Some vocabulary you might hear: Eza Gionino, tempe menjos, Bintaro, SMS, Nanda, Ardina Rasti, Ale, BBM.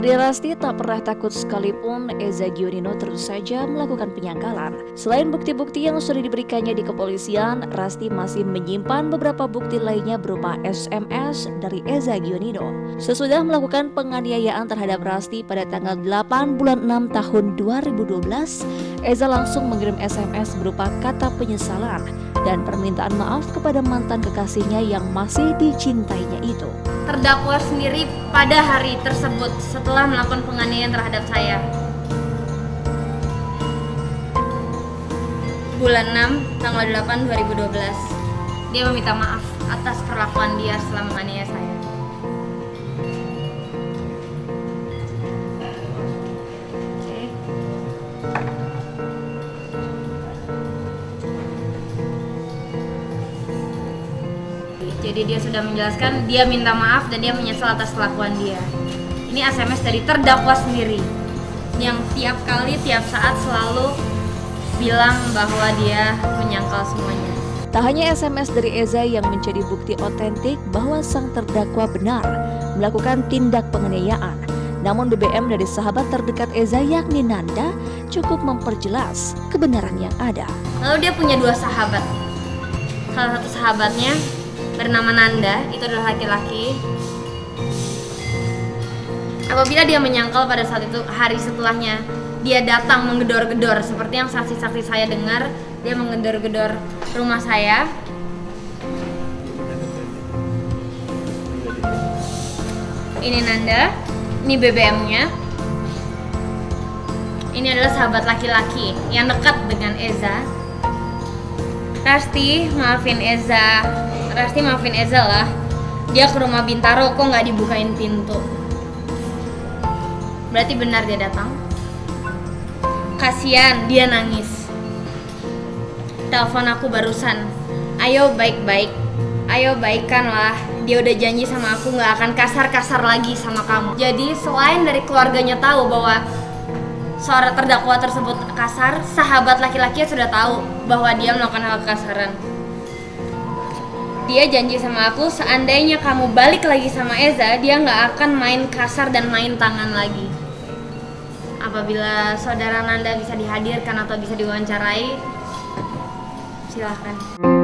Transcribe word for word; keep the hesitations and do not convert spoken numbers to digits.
Ardina Rasti tak pernah takut sekalipun Eza Gionino terus saja melakukan penyangkalan. Selain bukti-bukti yang sudah diberikannya di kepolisian, Rasti masih menyimpan beberapa bukti lainnya berupa S M S dari Eza Gionino. Sesudah melakukan penganiayaan terhadap Rasti pada tanggal delapan bulan enam tahun dua ribu dua belas, Eza langsung mengirim S M S berupa kata penyesalan dan permintaan maaf kepada mantan kekasihnya yang masih dicintainya itu. Terdakwa sendiri pada hari tersebut setelah melakukan penganiayaan terhadap saya bulan enam tanggal delapan dua ribu dua belas, dia meminta maaf atas perlakuan dia setelah menganiaya saya. Oke. Jadi dia sudah menjelaskan, dia minta maaf dan dia menyesal atas kelakuan dia. Ini S M S dari terdakwa sendiri, yang tiap kali, tiap saat selalu bilang bahwa dia menyangkal semuanya. Tak hanya S M S dari Eza yang menjadi bukti otentik bahwa sang terdakwa benar melakukan tindak penganiayaan, namun B B M dari sahabat terdekat Eza yakni Nanda cukup memperjelas kebenaran yang ada. Lalu dia punya dua sahabat. Salah satu sahabatnya bernama Nanda, itu adalah laki-laki. Apabila dia menyangkal pada saat itu, hari setelahnya dia datang menggedor-gedor, seperti yang saksi-saksi saya dengar, dia menggedor-gedor rumah saya. Ini Nanda, ini B B M-nya. Ini adalah sahabat laki-laki yang dekat dengan Eza. Rasti, maafin Eza. Rasti maafin Eza lah, dia ke rumah Bintaro kok nggak dibukain pintu. Berarti benar dia datang. Kasian, dia nangis. Telepon aku barusan, ayo baik-baik, ayo baikan lah. Dia udah janji sama aku nggak akan kasar-kasar lagi sama kamu. Jadi selain dari keluarganya tahu bahwa seorang terdakwa tersebut kasar, sahabat laki-laki sudah tahu bahwa dia melakukan hal kekasaran. Dia janji sama aku, seandainya kamu balik lagi sama Eza, dia nggak akan main kasar dan main tangan lagi. Apabila saudara Nanda bisa dihadirkan atau bisa diwawancarai, silahkan.